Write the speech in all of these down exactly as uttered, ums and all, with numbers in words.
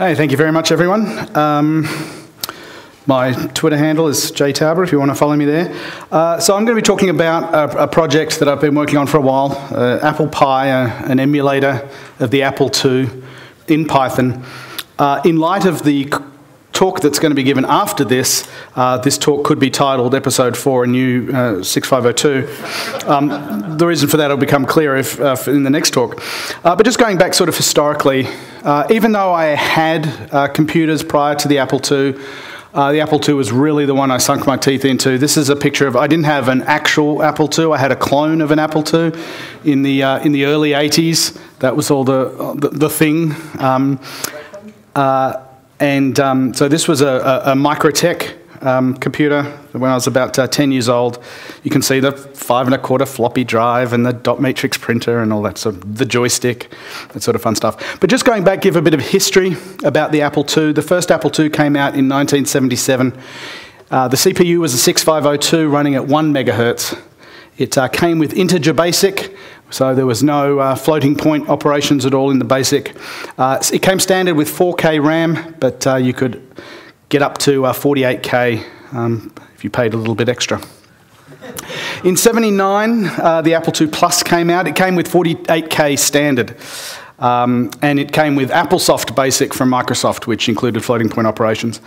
Hey, thank you very much, everyone. Um, my Twitter handle is J Tauber, if you want to follow me there. Uh, so I'm going to be talking about a, a project that I've been working on for a while, uh, ApplePy, uh, an emulator of the Apple two in Python. Uh, in light of the talk that's going to be given after this, uh, this talk could be titled Episode four, a new uh, sixty-five oh two. Um, the reason for that will become clear if, uh, in the next talk. Uh, but just going back sort of historically, uh, even though I had uh, computers prior to the Apple two, Uh, the Apple two was really the one I sunk my teeth into. This is a picture of, I didn't have an actual Apple two, I had a clone of an Apple two in the, uh, in the early eighties. That was all the, the, the thing. Um, uh, and um, so this was a, a, a Microtech um, computer when I was about uh, ten years old. You can see the five and a quarter floppy drive and the dot matrix printer and all that sort of, the joystick, that sort of fun stuff. But just going back, give a bit of history about the Apple two. The first Apple two came out in nineteen seventy-seven. Uh, the C P U was a sixty-five oh two running at one megahertz. It uh, came with integer BASIC, so there was no uh, floating point operations at all in the BASIC. Uh, it came standard with four K RAM, but uh, you could get up to uh, forty-eight K um, if you paid a little bit extra. In seventy-nine, uh, the Apple two Plus came out. It came with forty-eight K standard. Um, and it came with AppleSoft Basic from Microsoft, which included floating point operations.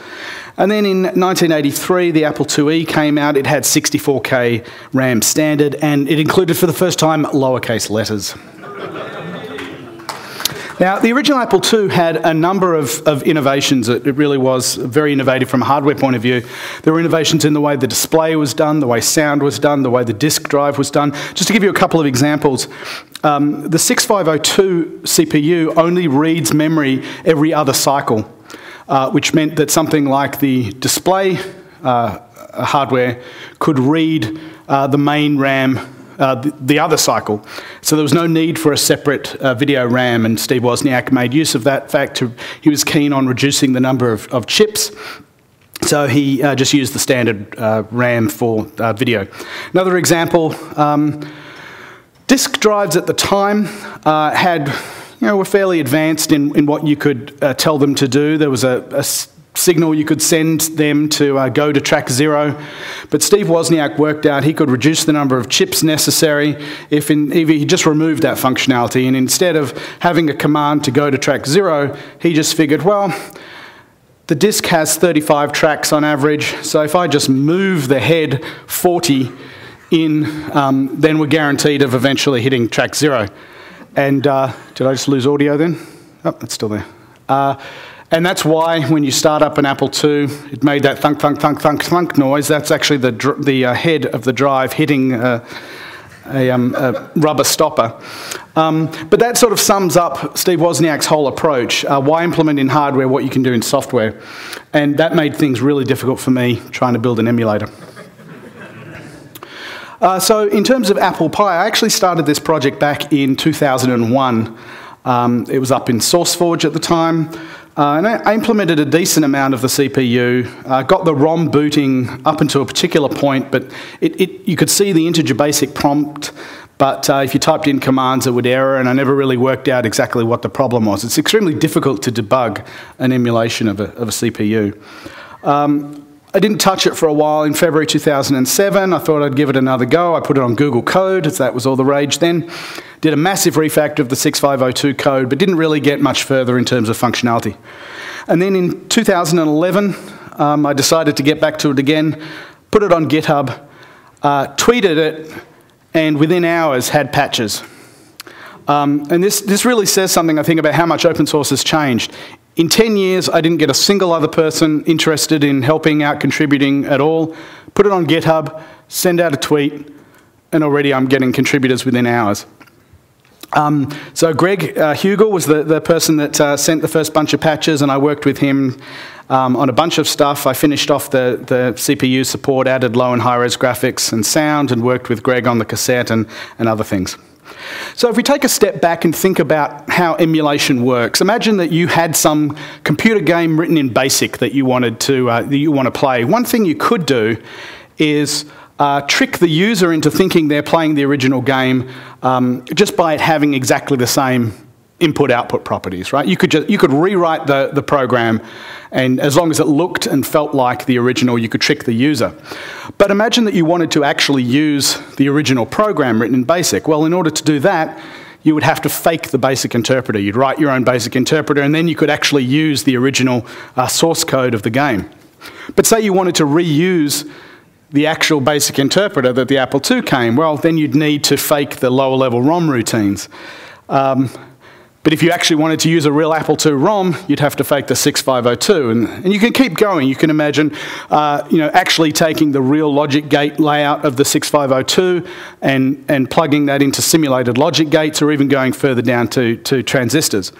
And then in nineteen eighty-three, the Apple two E came out. It had sixty-four K RAM standard, and it included for the first time lowercase letters. Now, the original Apple two had a number of, of innovations. It, it really was very innovative from a hardware point of view. There were innovations in the way the display was done, the way sound was done, the way the disk drive was done. Just to give you a couple of examples, um, the sixty-five oh two C P U only reads memory every other cycle, uh, which meant that something like the display uh, hardware could read uh, the main RAM Uh, the, the other cycle. So there was no need for a separate uh, video RAM, and Steve Wozniak made use of that fact. To, he was keen on reducing the number of, of chips, so he uh, just used the standard uh, RAM for uh, video. Another example, um, disk drives at the time uh, had, you know, were fairly advanced in, in what you could uh, tell them to do. There was a, a signal you could send them to uh, go to track zero. But Steve Wozniak worked out he could reduce the number of chips necessary if, in, if he just removed that functionality. And instead of having a command to go to track zero, he just figured, well, the disk has thirty-five tracks on average, so if I just move the head forty in, um, then we're guaranteed of eventually hitting track zero. And uh, did I just lose audio then? Oh, it's still there. Uh, And that's why when you start up an Apple two, it made that thunk, thunk, thunk, thunk, thunk noise. That's actually the, dr the uh, head of the drive hitting uh, a, um, a rubber stopper. Um, but that sort of sums up Steve Wozniak's whole approach. Uh, why implement in hardware what you can do in software? And that made things really difficult for me trying to build an emulator. Uh, so in terms of ApplePy, I actually started this project back in two thousand one. Um, it was up in SourceForge at the time. Uh, and I implemented a decent amount of the C P U, uh, got the ROM booting up until a particular point, but it, it, you could see the integer BASIC prompt, but uh, if you typed in commands, it would error, and I never really worked out exactly what the problem was. It's extremely difficult to debug an emulation of a, of a C P U. Um, I didn't touch it for a while. In February two thousand seven, I thought I'd give it another go. I put it on Google Code, as that was all the rage then. Did a massive refactor of the sixty-five oh two code, but didn't really get much further in terms of functionality. And then in two thousand eleven, um, I decided to get back to it again, put it on GitHub, uh, tweeted it, and within hours had patches. Um, and this, this really says something, I think, about how much open source has changed. In ten years, I didn't get a single other person interested in helping out, contributing at all. Put it on GitHub, send out a tweet, and already I'm getting contributors within hours. Um, so Greg uh, Hugel was the, the person that uh, sent the first bunch of patches, and I worked with him um, on a bunch of stuff. I finished off the, the C P U support, added low and high-res graphics and sound, and worked with Greg on the cassette and, and other things. So if we take a step back and think about how emulation works, imagine that you had some computer game written in BASIC that you wanted to, uh, that you want to play. One thing you could do is Uh, trick the user into thinking they're playing the original game um, just by it having exactly the same input-output properties, right? You could just, you could rewrite the, the program, and as long as it looked and felt like the original, you could trick the user. But imagine that you wanted to actually use the original program written in BASIC. Well, in order to do that, you would have to fake the BASIC interpreter. You'd write your own BASIC interpreter, and then you could actually use the original uh, source code of the game. But say you wanted to reuse the actual BASIC interpreter that the Apple two came, well, then you'd need to fake the lower-level ROM routines. Um, but if you actually wanted to use a real Apple two ROM, you'd have to fake the sixty-five oh two. And, and you can keep going. You can imagine uh, you know, actually taking the real logic gate layout of the sixty-five oh two and, and plugging that into simulated logic gates, or even going further down to, to transistors.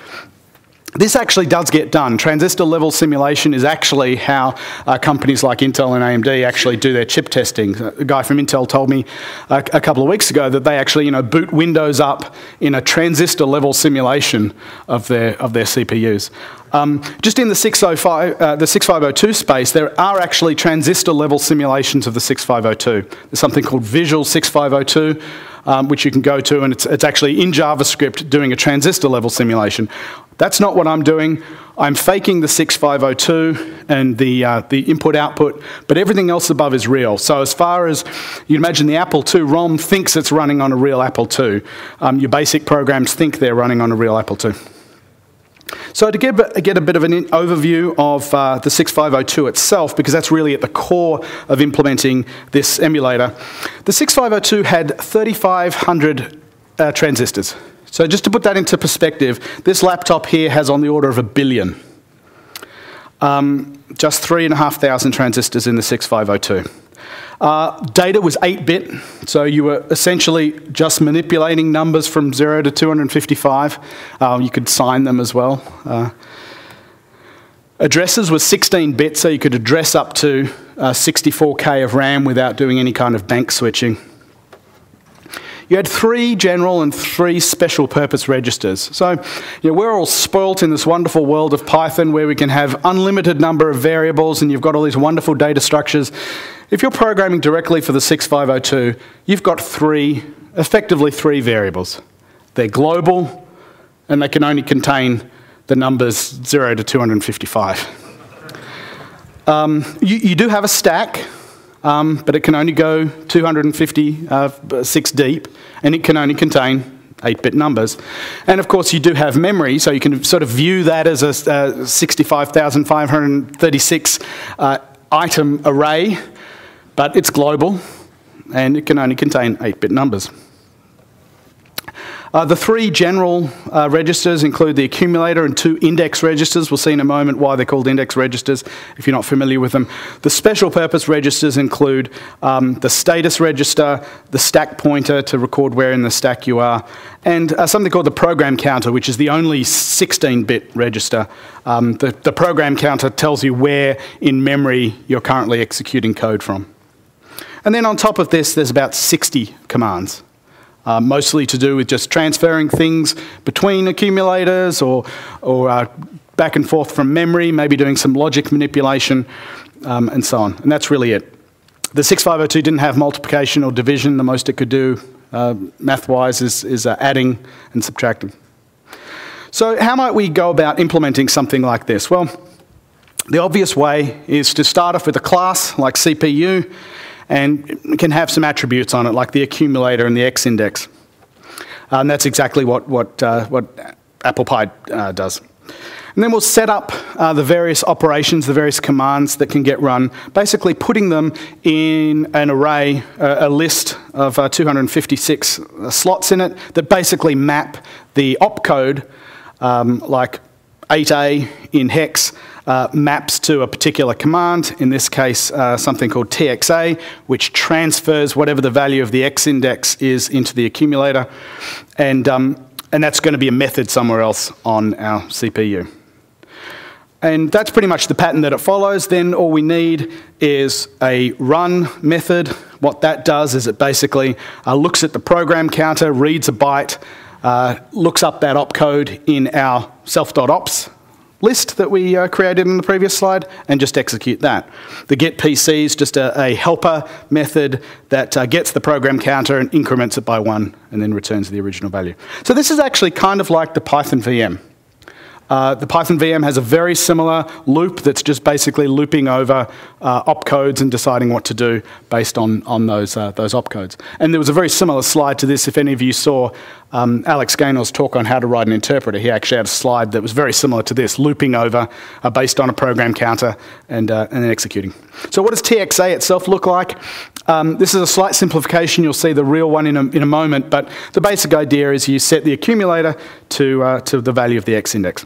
This actually does get done. Transistor level simulation is actually how uh, companies like Intel and A M D actually do their chip testing. A guy from Intel told me a, a couple of weeks ago that they actually, you know, boot Windows up in a transistor level simulation of their of their C P Us. Um, just in the sixty-five oh two space, there are actually transistor level simulations of the sixty-five oh two. There's something called Visual sixty-five oh two. Um, which you can go to, and it's, it's actually in JavaScript doing a transistor level simulation. That's not what I'm doing. I'm faking the sixty-five oh two and the, uh, the input output, but everything else above is real. So as far as you imagine, the Apple two ROM thinks it's running on a real Apple two. Um, your BASIC programs think they're running on a real Apple two. So to give, get a bit of an in overview of uh, the sixty-five oh two itself, because that's really at the core of implementing this emulator, the sixty-five oh two had thirty-five hundred uh, transistors. So just to put that into perspective, this laptop here has on the order of a billion. Um, just three and a half thousand transistors in the sixty-five oh two. Uh, data was eight bit, so you were essentially just manipulating numbers from zero to two hundred fifty-five. Uh, you could sign them as well. Uh, addresses was sixteen bit, so you could address up to uh, sixty-four K of RAM without doing any kind of bank switching. You had three general and three special purpose registers. So, you know, we're all spoilt in this wonderful world of Python where we can have unlimited number of variables and you've got all these wonderful data structures. If you're programming directly for the sixty-five oh two, you've got three, effectively three variables. They're global and they can only contain the numbers zero to two hundred fifty-five. Um, you, you do have a stack. Um, but it can only go two hundred fifty-six deep, and it can only contain eight bit numbers. And of course you do have memory, so you can sort of view that as a uh, sixty-five thousand five hundred thirty-six uh, item array, but it's global, and it can only contain eight bit numbers. Uh, the three general uh, registers include the accumulator and two index registers. We'll see in a moment why they're called index registers if you're not familiar with them. The special purpose registers include um, the status register, the stack pointer to record where in the stack you are, and uh, something called the program counter, which is the only sixteen bit register. Um, the, the program counter tells you where in memory you're currently executing code from. And then on top of this, there's about sixty commands. Uh, mostly to do with just transferring things between accumulators or, or uh, back and forth from memory, maybe doing some logic manipulation, um, and so on. And that's really it. The sixty-five oh two didn't have multiplication or division. The most it could do uh, math-wise is, is uh, adding and subtracting. So how might we go about implementing something like this? Well, the obvious way is to start off with a class like C P U, and it can have some attributes on it, like the accumulator and the X index. Uh, and that's exactly what, what, uh, what ApplePy uh, does. And then we'll set up uh, the various operations, the various commands that can get run, basically putting them in an array, uh, a list of uh, two hundred fifty-six slots in it that basically map the opcode, um, like eight A in hex, Uh, maps to a particular command, in this case uh, something called T X A, which transfers whatever the value of the X index is into the accumulator, and, um, and that's going to be a method somewhere else on our C P U. And that's pretty much the pattern that it follows. Then all we need is a run method. What that does is it basically uh, looks at the program counter, reads a byte, uh, looks up that opcode in our self.ops list that we uh, created in the previous slide and just execute that. The get P C is just a, a helper method that uh, gets the program counter and increments it by one and then returns the original value. So this is actually kind of like the Python V M. Uh, the Python V M has a very similar loop that's just basically looping over uh, opcodes and deciding what to do based on, on those, uh, those opcodes. And there was a very similar slide to this. If any of you saw um, Alex Gaynor's talk on how to write an interpreter, he actually had a slide that was very similar to this, looping over uh, based on a program counter and, uh, and then executing. So what does T X A itself look like? Um, this is a slight simplification. You'll see the real one in a, in a moment, but the basic idea is you set the accumulator to, uh, to the value of the X index.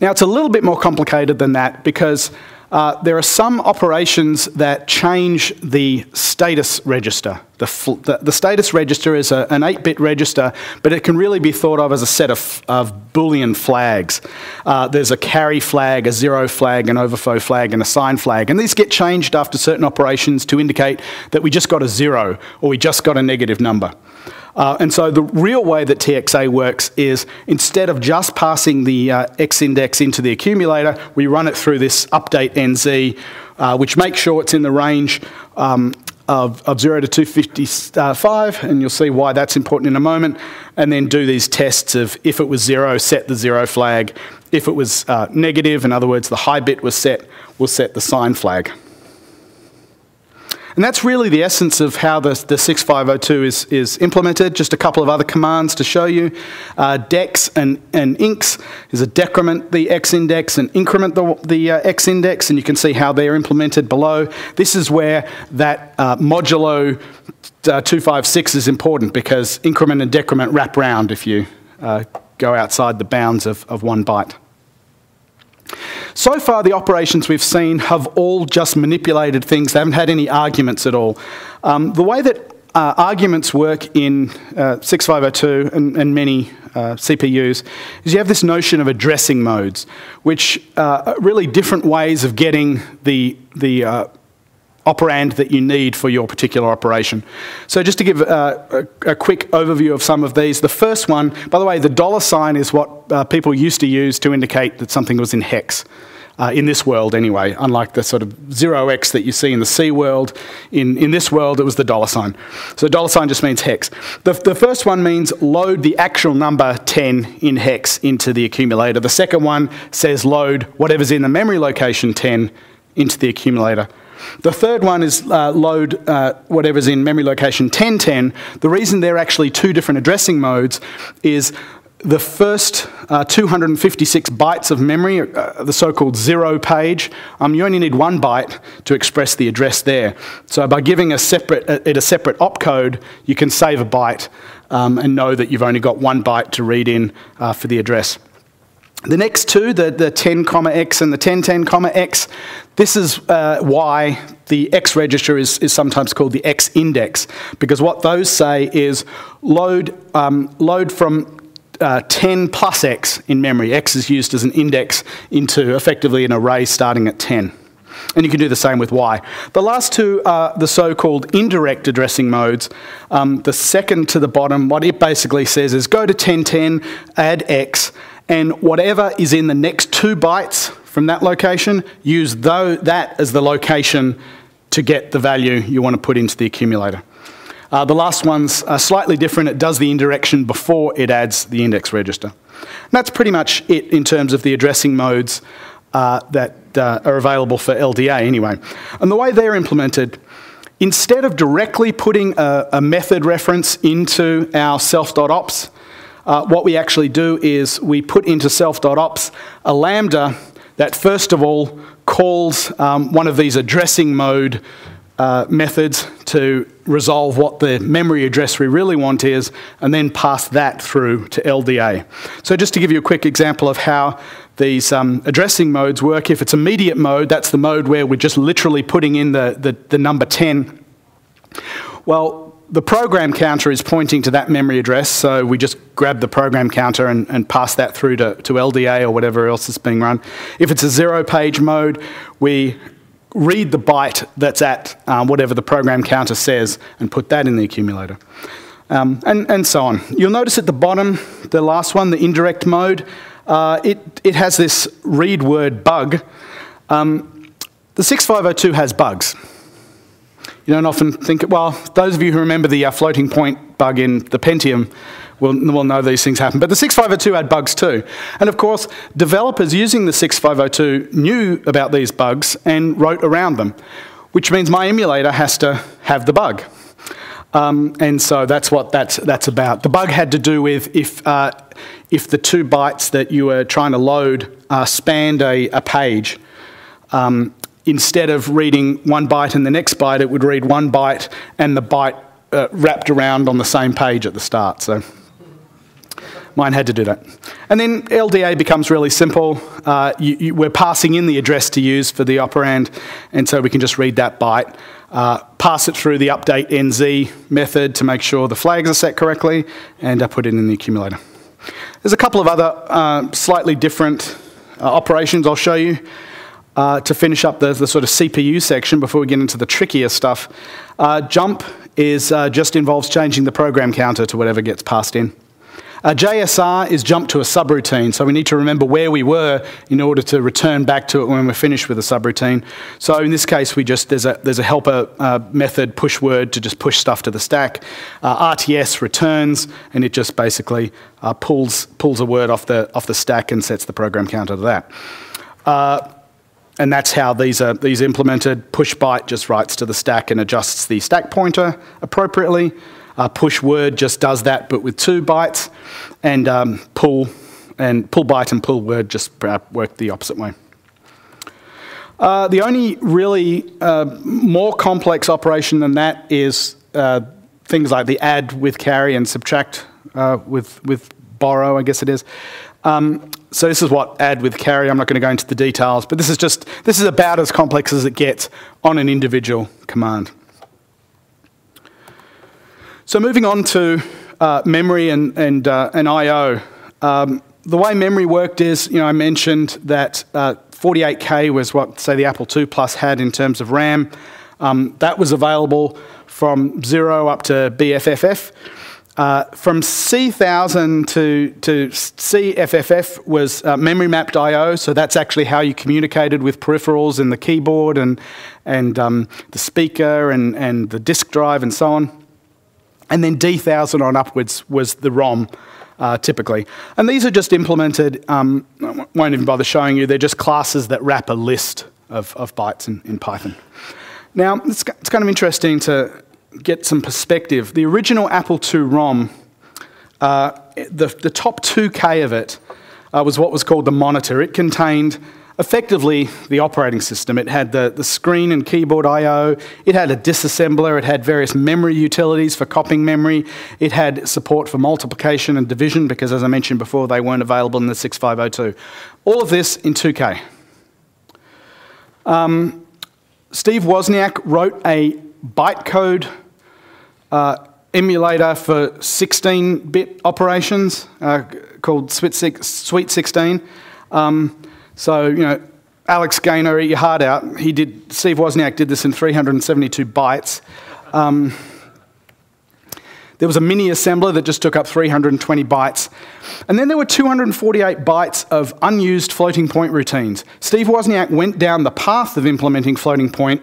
Now, it's a little bit more complicated than that because uh, there are some operations that change the status register. The, the, the status register is a, an eight bit register, but it can really be thought of as a set of, of Boolean flags. Uh, there's a carry flag, a zero flag, an overflow flag, and a sign flag. And these get changed after certain operations to indicate that we just got a zero or we just got a negative number. Uh, and so the real way that T X A works is instead of just passing the uh, X index into the accumulator, we run it through this update N Z, uh, which makes sure it's in the range um, of, of zero to two fifty-five, and you'll see why that's important in a moment, and then do these tests of if it was zero, set the zero flag. If it was uh, negative, in other words, the high bit was set, we'll set the sign flag. And that's really the essence of how the, the sixty-five oh two is, is implemented. Just a couple of other commands to show you. Uh, dex and, and inx is a decrement the X index and increment the, the uh, X index, and you can see how they're implemented below. This is where that uh, modulo uh, two fifty-six is important because increment and decrement wrap round if you uh, go outside the bounds of, of one byte. So far, the operations we've seen have all just manipulated things. They haven't had any arguments at all. Um, the way that uh, arguments work in uh, sixty-five oh two and, and many uh, C P Us is you have this notion of addressing modes, which uh, are really different ways of getting the, the uh, operand that you need for your particular operation. So just to give uh, a, a quick overview of some of these, the first one, by the way, the dollar sign is what uh, people used to use to indicate that something was in hex, uh, in this world anyway, unlike the sort of zero X that you see in the C world. In, in this world, it was the dollar sign. So dollar sign just means hex. The, the first one means load the actual number ten in hex into the accumulator. The second one says load whatever's in the memory location ten into the accumulator. The third one is uh, load uh, whatever's in memory location ten ten. The reason they're actually two different addressing modes is the first uh, two hundred fifty-six bytes of memory, uh, the so-called zero page, um, you only need one byte to express the address there. So by giving a separate, uh, it a separate opcode, you can save a byte um, and know that you've only got one byte to read in uh, for the address. The next two, the, the ten comma X and the ten ten comma X, this is uh, why the X register is, is sometimes called the X index, because what those say is load, um, load from uh, ten plus X in memory. X is used as an index into effectively an array starting at ten. And you can do the same with Y. The last two are the so-called indirect addressing modes. Um, the second to the bottom, what it basically says is go to ten ten, add X, and whatever is in the next two bytes from that location, use though that as the location to get the value you want to put into the accumulator. Uh, the last one's uh, slightly different. It does the indirection before it adds the index register. And that's pretty much it in terms of the addressing modes uh, that uh, are available for L D A anyway. And the way they're implemented, instead of directly putting a, a method reference into our self.ops, Uh, what we actually do is we put into self.ops a lambda that first of all calls um, one of these addressing mode uh, methods to resolve what the memory address we really want is, and then pass that through to L D A. So just to give you a quick example of how these um, addressing modes work, if it's immediate mode, that's the mode where we're just literally putting in the, the, the number ten. Well, the program counter is pointing to that memory address, so we just grab the program counter and, and pass that through to, to L D A or whatever else is being run. If it's a zero-page mode, we read the byte that's at um, whatever the program counter says and put that in the accumulator, um, and, and so on. You'll notice at the bottom, the last one, the indirect mode, Uh, it, it has this read word bug. Um, the sixty-five oh two has bugs. You don't often think, well, those of you who remember the uh, floating point bug in the Pentium will, will know these things happen. But the sixty-five oh two had bugs too. And of course, developers using the sixty-five oh two knew about these bugs and wrote around them, which means my emulator has to have the bug. Um, and so that's what that's, that's about. The bug had to do with if, uh, if the two bytes that you were trying to load uh, spanned a, a page. Um, Instead of reading one byte and the next byte, it would read one byte and the byte uh, wrapped around on the same page at the start. So mine had to do that. And then L D A becomes really simple. Uh, you, you, we're passing in the address to use for the operand, and so we can just read that byte, uh, pass it through the update N Z method to make sure the flags are set correctly, and I put it in the accumulator. There's a couple of other uh, slightly different uh, operations I'll show you. Uh, to finish up the, the sort of C P U section before we get into the trickier stuff, uh, jump is uh, just involves changing the program counter to whatever gets passed in. Uh, J S R is jump to a subroutine, so we need to remember where we were in order to return back to it when we're finished with a subroutine. So in this case, we just there's a there's a helper uh, method push word to just push stuff to the stack. Uh, R T S returns, and it just basically uh, pulls pulls a word off the off the stack and sets the program counter to that. Uh, And that's how these are these implemented. Push byte just writes to the stack and adjusts the stack pointer appropriately. Uh, push word just does that, but with two bytes. And um, pull and pull byte and pull word just work the opposite way. Uh, the only really uh, more complex operation than that is uh, things like the add with carry and subtract uh, with with borrow, I guess it is. Um, So this is what add with carry. I'm not going to go into the details, but this is just this is about as complex as it gets on an individual command. So moving on to uh, memory and and uh, and I O. Um, the way memory worked is, you know, I mentioned that uh, forty-eight K was what say the Apple two Plus had in terms of RAM. Um, that was available from zero up to B F F F. Uh, from C thousand to, to C F F F was uh, memory mapped I O, so that's actually how you communicated with peripherals and the keyboard and, and um, the speaker and, and the disk drive and so on. And then D thousand on upwards was the ROM, uh, typically. And these are just implemented, um, I won't even bother showing you, they're just classes that wrap a list of, of bytes in, in Python. Now, it's, it's kind of interesting to get some perspective. The original Apple two ROM, uh, the, the top two K of it uh, was what was called the monitor. It contained effectively the operating system. It had the, the screen and keyboard I O, it had a disassembler, it had various memory utilities for copying memory, it had support for multiplication and division because, as I mentioned before, they weren't available in the sixty-five oh two. All of this in two K. Um, Steve Wozniak wrote a bytecode uh, emulator for sixteen bit operations uh, called Sweet sixteen. Um, so, you know, Alex Gaynor, eat your heart out. He did, Steve Wozniak did this in three hundred seventy-two bytes. Um, there was a mini assembler that just took up three hundred twenty bytes. And then there were two hundred forty-eight bytes of unused floating point routines. Steve Wozniak went down the path of implementing floating point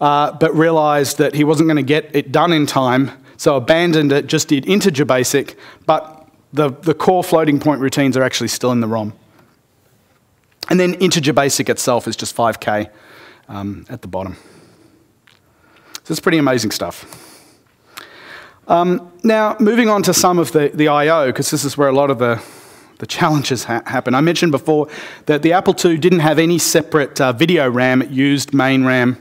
Uh, but realized that he wasn't going to get it done in time, so abandoned it, just did integer basic, but the, the core floating point routines are actually still in the ROM. And then integer basic itself is just five K um, at the bottom. So it's pretty amazing stuff. Um, now, moving on to some of the, the I O, because this is where a lot of the The challenges ha happen. I mentioned before that the Apple two didn't have any separate uh, video RAM, it used main RAM.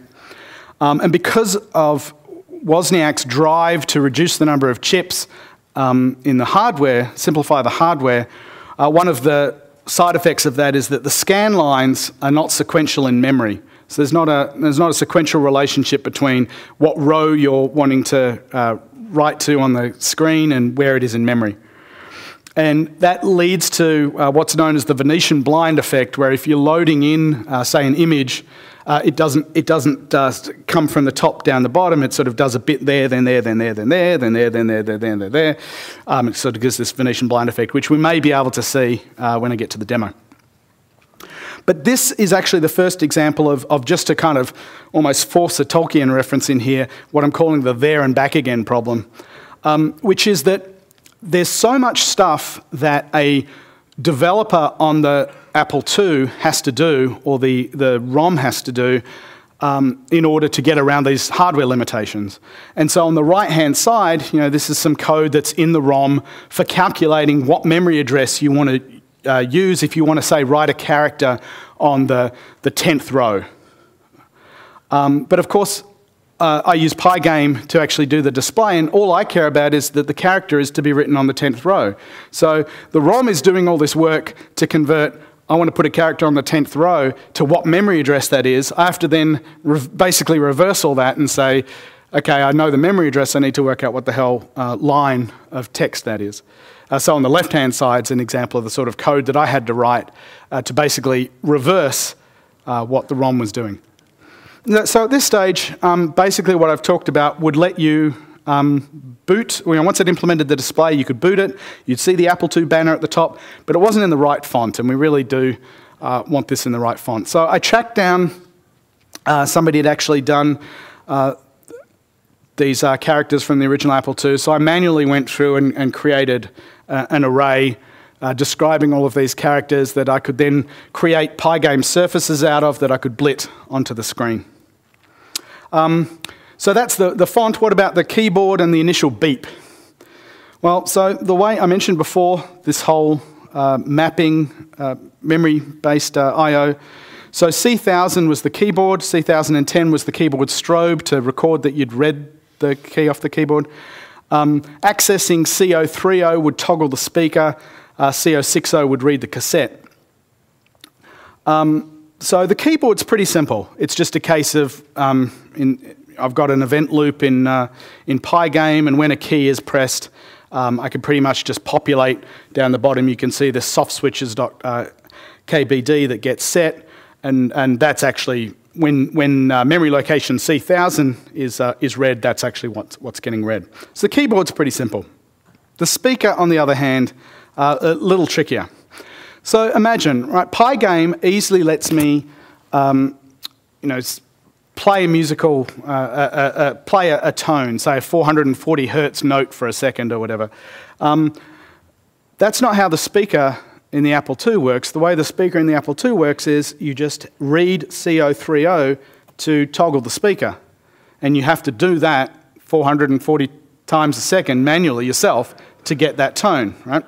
Um, and because of Wozniak's drive to reduce the number of chips um, in the hardware, simplify the hardware, uh, one of the side effects of that is that the scan lines are not sequential in memory. So there's not a, there's not a sequential relationship between what row you're wanting to uh, write to on the screen and where it is in memory. And that leads to uh, what's known as the Venetian blind effect, where if you're loading in, uh, say, an image, Uh, it doesn't, it doesn't uh, come from the top down the bottom. It sort of does a bit there, then there, then there, then there, then there, then there, then there, then there. Um, it sort of gives this Venetian blind effect, which we may be able to see uh, when I get to the demo. But this is actually the first example of, of just to kind of almost force a Tolkien reference in here, what I'm calling the there and back again problem, um, which is that there's so much stuff that a developer on the Apple two has to do, or the, the ROM has to do, um, in order to get around these hardware limitations. And so on the right-hand side, you know, this is some code that's in the ROM for calculating what memory address you want to Uh, use if you want to, say, write a character on the, the tenth row. Um, but of course, uh, I use Pygame to actually do the display, and all I care about is that the character is to be written on the tenth row. So the ROM is doing all this work to convert, I want to put a character on the tenth row, to what memory address that is. I have to then re basically reverse all that and say, okay, I know the memory address, I need to work out what the hell uh, line of text that is. Uh, so on the left-hand side is an example of the sort of code that I had to write uh, to basically reverse uh, what the ROM was doing. So at this stage, um, basically what I've talked about would let you um, boot. You know, once it implemented the display, you could boot it. You'd see the Apple two banner at the top, but it wasn't in the right font, and we really do uh, want this in the right font. So I tracked down uh, somebody had actually done uh, these uh, characters from the original Apple two, so I manually went through and, and created Uh, an array uh, describing all of these characters that I could then create Pygame surfaces out of that I could blit onto the screen. Um, so that's the, the font. What about the keyboard and the initial beep? Well, so the way I mentioned before, this whole uh, mapping, uh, memory-based uh, I O. So C one thousand was the keyboard, C one thousand ten was the keyboard strobe to record that you'd read the key off the keyboard. Um, accessing C zero three zero would toggle the speaker, uh, C zero six zero would read the cassette. Um, so the keyboard's pretty simple. It's just a case of, um, in, I've got an event loop in, uh, in Pygame, and when a key is pressed, um, I can pretty much just populate down the bottom. You can see the soft switches dot, uh, K B D that gets set, and, and that's actually, When, when uh, memory location C one thousand is, uh, is read, that's actually what's, what's getting read. So the keyboard's pretty simple. The speaker, on the other hand, uh, a little trickier. So imagine, right, Pygame easily lets me, um, you know, play a musical, uh, uh, uh, play a, a tone, say a four hundred forty hertz note for a second or whatever. Um, that's not how the speaker in the Apple two works. The way the speaker in the Apple two works is you just read C zero three zero to toggle the speaker, and you have to do that four hundred forty times a second manually yourself to get that tone, right?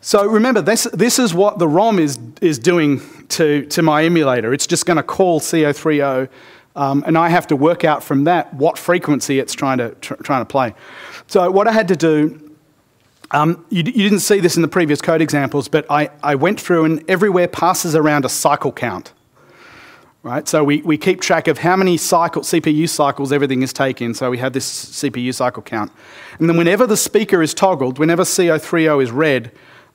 So remember, this, this is what the ROM is, is doing to, to my emulator. It's just going to call C zero three zero, um, and I have to work out from that what frequency it's trying to, tr trying to play. So what I had to do, Um, you, you didn't see this in the previous code examples, but I, I went through and everywhere passes around a cycle count, right? So we, we keep track of how many cycle, C P U cycles everything is taking, so we have this C P U cycle count. And then whenever the speaker is toggled, whenever C zero three zero is read,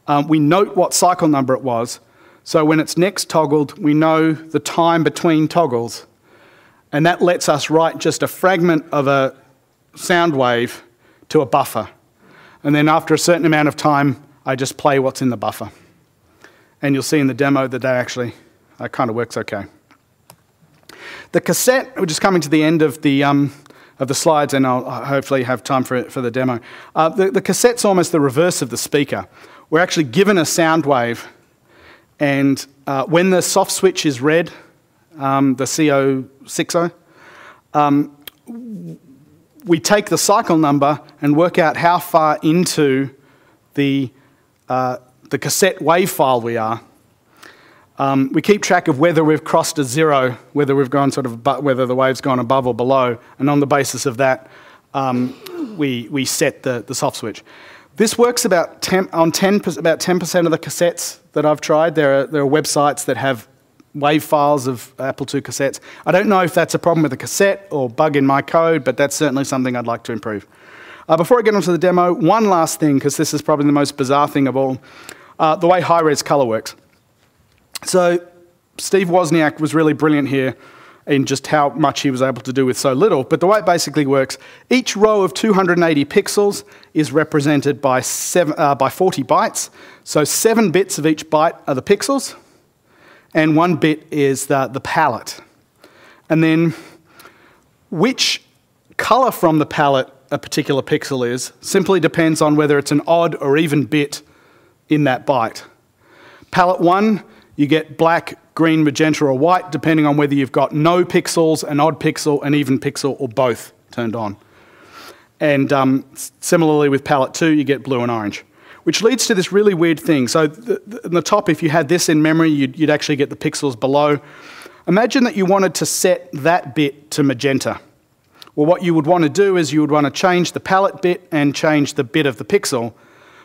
um, we note what cycle number it was. So when it's next toggled, we know the time between toggles. And that lets us write just a fragment of a sound wave to a buffer. And then after a certain amount of time, I just play what's in the buffer. And you'll see in the demo that that actually uh, kind of works okay. The cassette, we're just coming to the end of the, um, of the slides, and I'll hopefully have time for, for the demo. Uh, the, the cassette's almost the reverse of the speaker. We're actually given a sound wave, and uh, when the soft switch is read, um, the C zero six zero, um, we take the cycle number and work out how far into the, uh, the cassette wave file we are. Um, we keep track of whether we've crossed a zero, whether we've gone sort of, whether the wave's gone above or below, and on the basis of that, um, we, we set the, the soft switch. This works about ten, on ten, about ten percent of the cassettes that I've tried. There are, there are websites that have wave files of Apple two cassettes. I don't know if that's a problem with the cassette or bug in my code, but that's certainly something I'd like to improve. Uh, before I get on to the demo, one last thing, because this is probably the most bizarre thing of all, uh, the way high-res color works. So Steve Wozniak was really brilliant here. in just how much he was able to do with so little. But the way it basically works, each row of two hundred eighty pixels is represented by, seven, uh, by forty bytes. So seven bits of each byte are the pixels, and one bit is the, the palette. And then which color from the palette a particular pixel is simply depends on whether it's an odd or even bit in that byte. Palette one, you get black, green, magenta, or white, depending on whether you've got no pixels, an odd pixel, an even pixel, or both turned on. And um, similarly with palette two, you get blue and orange, which leads to this really weird thing. So th th in the top, if you had this in memory, you'd, you'd actually get the pixels below. Imagine that you wanted to set that bit to magenta. Well, what you would want to do is you would want to change the palette bit and change the bit of the pixel.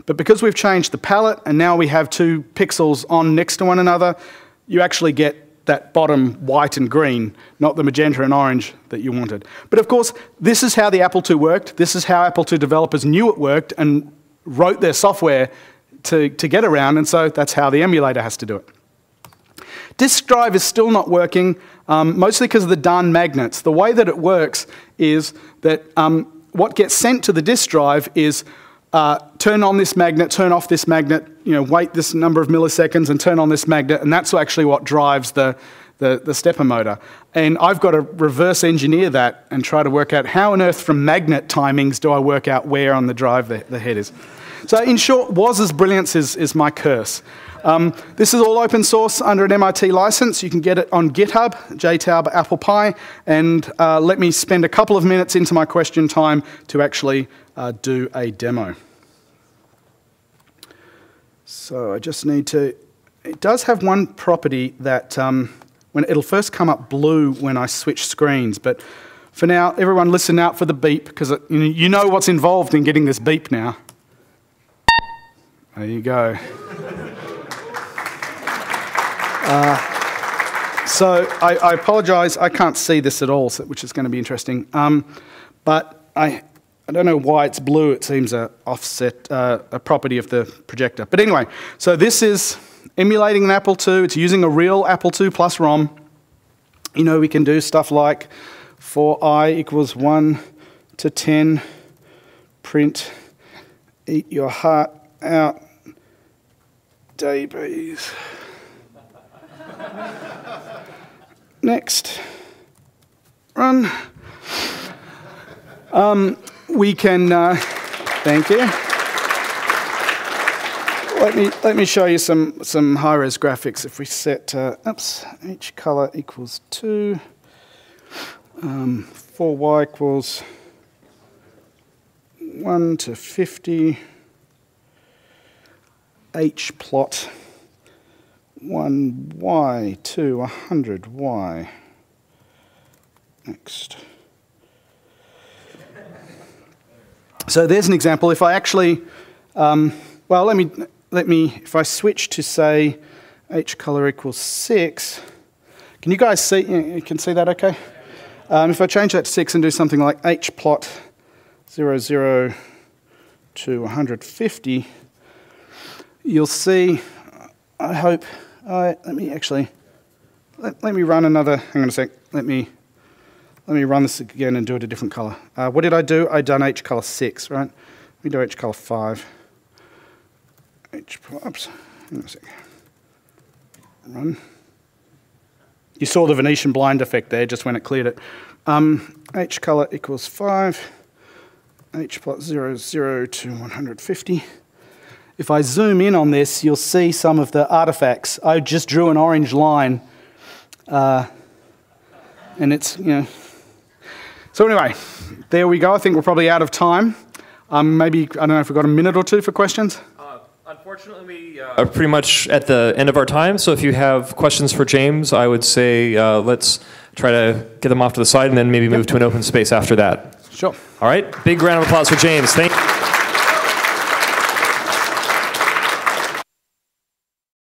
But because we've changed the palette and now we have two pixels on next to one another, you actually get that bottom white and green, not the magenta and orange that you wanted. But of course, this is how the Apple two worked. This is how Apple two developers knew it worked and wrote their software to, to get around, and so that's how the emulator has to do it. Disk drive is still not working, um, mostly because of the darn magnets. The way that it works is that um, what gets sent to the disk drive is Uh, turn on this magnet, turn off this magnet, you know, wait this number of milliseconds and turn on this magnet, and that's actually what drives the, the, the stepper motor. And I've got to reverse engineer that and try to work out how on earth from magnet timings do I work out where on the drive the, the head is. So in short, Woz's brilliance is, is my curse. Um, this is all open source under an M I T license. You can get it on GitHub, J Tauber, ApplePy, and uh, let me spend a couple of minutes into my question time to actually Uh, do a demo. So I just need to, it does have one property that um, when it'll first come up blue when I switch screens, but for now everyone listen out for the beep, because you know what's involved in getting this beep now. There you go. uh, so I, I apologize, I can't see this at all, so, which is going to be interesting, um, but I I don't know why it's blue. It seems a offset, uh, a property of the projector. But anyway, so this is emulating an Apple two. It's using a real Apple two plus ROM. You know, we can do stuff like for I equals one to ten, print, eat your heart out, D Bs. Next, run. Um, We can, uh, thank you. Let me, let me show you some, some high-res graphics. If we set, uh, oops, each color equals two, um, four Y equals one to fifty, H plot, one Y to one hundred Y, next. So there's an example. If I actually, um, well, let me, let me, if I switch to say H color equals six, can you guys see, you can see that okay? Um, if I change that to six and do something like H plot zero, zero to one hundred fifty, you'll see, I hope, I, let me actually, let, let me run another, hang on a sec, let me, Let me run this again and do it a different color. Uh, what did I do? I done H color six, right? Let me do H color five. H, oops, hang on a sec. Run. You saw the Venetian blind effect there just when it cleared it. Um, H color equals five. H plot zero, zero to one hundred fifty. If I zoom in on this, you'll see some of the artifacts. I just drew an orange line. Uh, and it's, you know, so anyway, there we go. I think we're probably out of time. Um, maybe, I don't know if we've got a minute or two for questions. Uh, unfortunately, we uh, are pretty much at the end of our time. So if you have questions for James, I would say uh, let's try to get them off to the side and then maybe move yep. to an open space after that. Sure. All right. Big round of applause for James. Thank you.